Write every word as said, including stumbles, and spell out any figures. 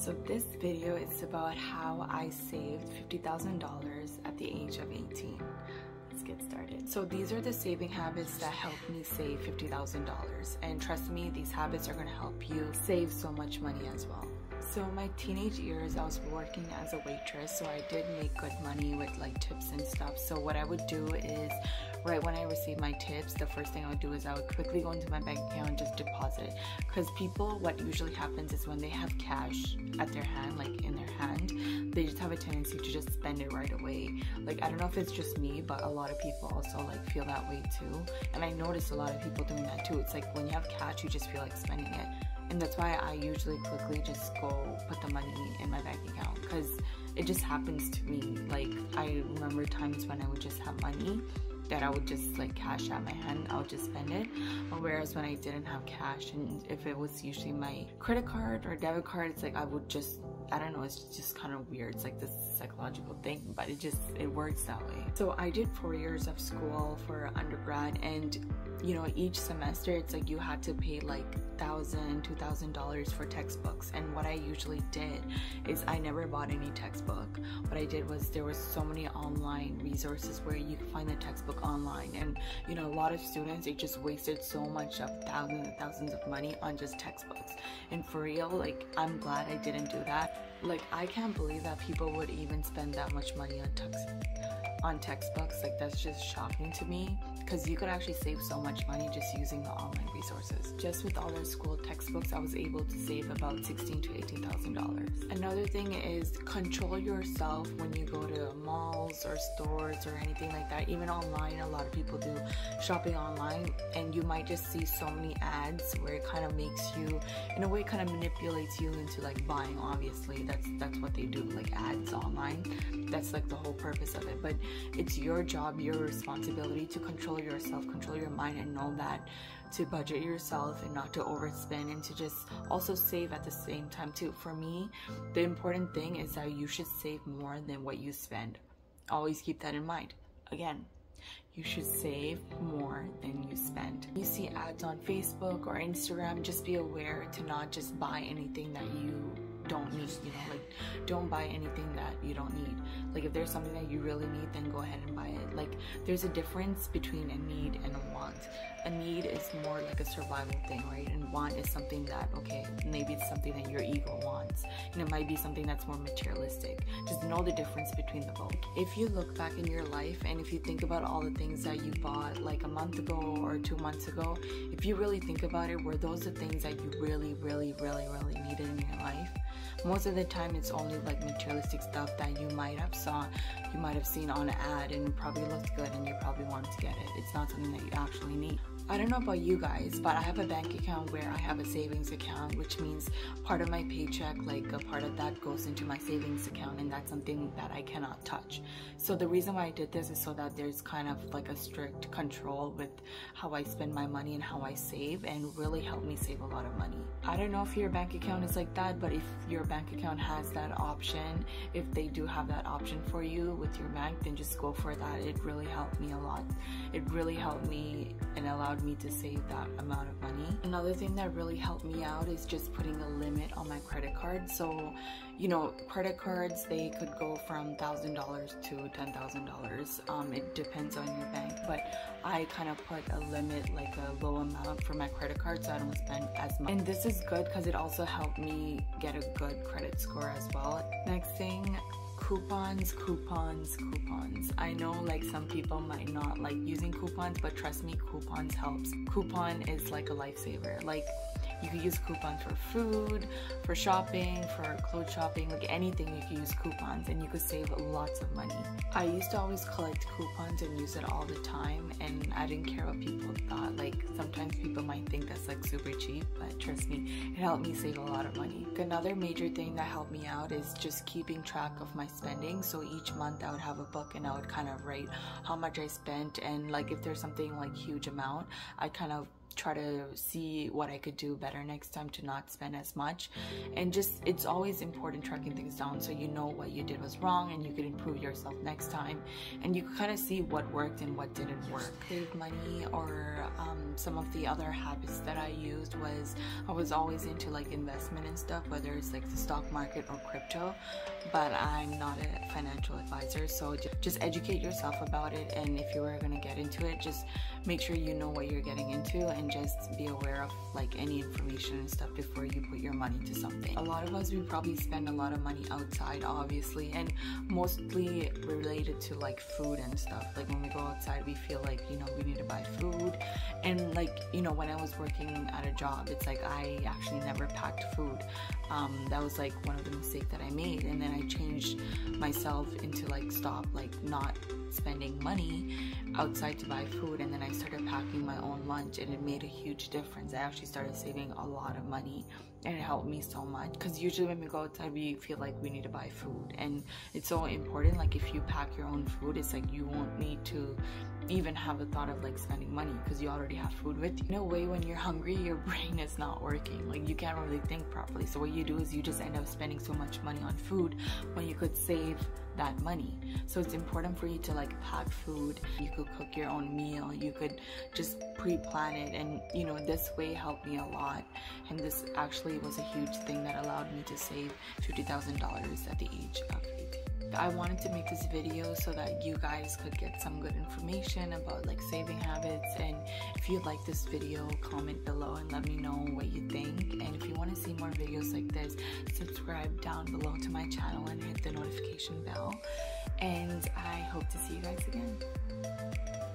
So this video is about how I saved fifty thousand dollars at the age of eighteen. Let's get started. So these are the saving habits that helped me save fifty thousand dollars. And trust me, these habits are gonna help you save so much money as well. So my teenage years, I was working as a waitress, so I did make good money with like tips and stuff. So what I would do is, right when I received my tips, the first thing I would do is I would quickly go into my bank account and just deposit. Because people, what usually happens is when they have cash at their hand, like in their hand, they just have a tendency to just spend it right away. Like, I don't know if it's just me, but a lot of people also like feel that way too. And I noticed a lot of people doing that too. It's like when you have cash, you just feel like spending it. And that's why I usually quickly just go put the money in my bank account, because it just happens to me. Like, I remember times when I would just have money that I would just like cash out my hand, I would just spend it. Whereas when I didn't have cash, and if it was usually my credit card or debit card, it's like I would just, I don't know, it's just kind of weird. It's like this psychological thing, but it just, it works that way. So I did four years of school for undergrad, and you know, each semester it's like you had to pay like thousand, two thousand dollars for textbooks. And what I usually did is I never bought any textbook. What I did was, there was so many online resources where you could find the textbook online, and you know, a lot of students, they just wasted so much of thousands and thousands of money on just textbooks. And for real, like, I'm glad I didn't do that. Like, I can't believe that people would even spend that much money on textbooks. on textbooks, like, that's just shocking to me, because you could actually save so much money just using the online resources. Just with all our school textbooks, I was able to save about sixteen to eighteen thousand dollars. Another thing is, control yourself when you go to malls or stores or anything like that. Even online, a lot of people do shopping online, and you might just see so many ads where it kind of makes you, in a way, kind of manipulates you into like buying. Obviously, that's that's what they do, like ads online. That's like the whole purpose of it. But it's your job, your responsibility to control yourself, control your mind, and know that to budget yourself and not to overspend, and to just also save at the same time too. For me, the important thing is that you should save more than what you spend. Always keep that in mind. Again, you should save more than you spend. You see ads on Facebook or Instagram, just be aware to not just buy anything that you don't need, you know, like, don't buy anything that you don't need. Like, if there's something that you really need, then go ahead and buy it. Like, there's a difference between a need and a want. A need is more like a survival thing, right? And want is something that, okay, maybe it's something that your ego wants, and it might be something that's more materialistic. Just know the difference between the both. If you look back in your life, and if you think about all the things that you bought like a month ago or two months ago, if you really think about it, were those the things that you really, really, really, really needed in your life? Most of the time, it's only like materialistic stuff that you might have saw, you might have seen on an ad, and it probably looked good, and you probably wanted to get it. It's not something that you actually need. I don't know about you guys, but I have a bank account where I have a savings account, which means part of my paycheck, like a part of that goes into my savings account, and that's something that I cannot touch. So the reason why I did this is so that there's kind of like a strict control with how I spend my money and how I save, and really helped me save a lot of money. I don't know if your bank account is like that, but if your bank account has that option, if they do have that option for you with your bank, then just go for that. It really helped me a lot. It really helped me and allowed me to save that amount of money. Another thing that really helped me out is just putting a limit on my credit card. So, you know, credit cards, they could go from one thousand dollars to ten thousand dollars. Um, it depends on your bank, but I kind of put a limit, like a low amount for my credit card, so I don't spend as much. And this is good because it also helped me get a good credit score as well. Next thing, coupons, coupons, coupons. I know like some people might not like using coupons, but trust me, coupons helps. Coupon is like a lifesaver. Like, you can use coupons for food, for shopping, for clothes shopping, like anything you can use coupons, and you could save lots of money. I used to always collect coupons and use it all the time, and I didn't care what people thought. Like, sometimes people might think that's like super cheap, but trust me, it helped me save a lot of money. Another major thing that helped me out is just keeping track of my spending. So each month I would have a book, and I would kind of write how much I spent, and like if there's something like huge amount, I kind of try to see what I could do better next time to not spend as much. And just, it's always important tracking things down so you know what you did was wrong and you can improve yourself next time, and you can kind of see what worked and what didn't work. Save money, or um, some of the other habits that I used was I was always into like investment and stuff, whether it's like the stock market or crypto, but I'm not a financial advisor, so just educate yourself about it, and if you are going to get into it, just make sure you know what you're getting into and just be aware of like any information and stuff before you put your money to something. A lot of us, we probably spend a lot of money outside, obviously, and mostly related to like food and stuff. Like when we go outside, we feel like, you know, we need to buy food. And like, you know, when I was working at a job, it's like I actually never packed food. Um, that was like one of the mistakes that I made, and then I changed myself into like stop like not spending money outside to buy food, and then I started packing my own lunch, and it made a huge difference. I actually started saving a lot of money, and it helped me so much, because usually when we go outside, we feel like we need to buy food, and it's so important. Like if you pack your own food, it's like you won't need to even have a thought of like spending money, because you already have food with you. In a way, when you're hungry, your brain is not working, like you can't really think properly, so what you do is you just end up spending so much money on food when you could save that money. So it's important for you to like pack food. You could cook your own meal, you could just pre-plan it, and you know, this way helped me a lot, and this actually was a huge thing that allowed me to save fifty thousand dollars at the age of eighteen. I wanted to make this video so that you guys could get some good information about like saving habits, and if you like this video, comment below and let me know what you think. And if you want to see more videos like this, subscribe down below to my channel and hit the notification bell, and I hope to see you guys again.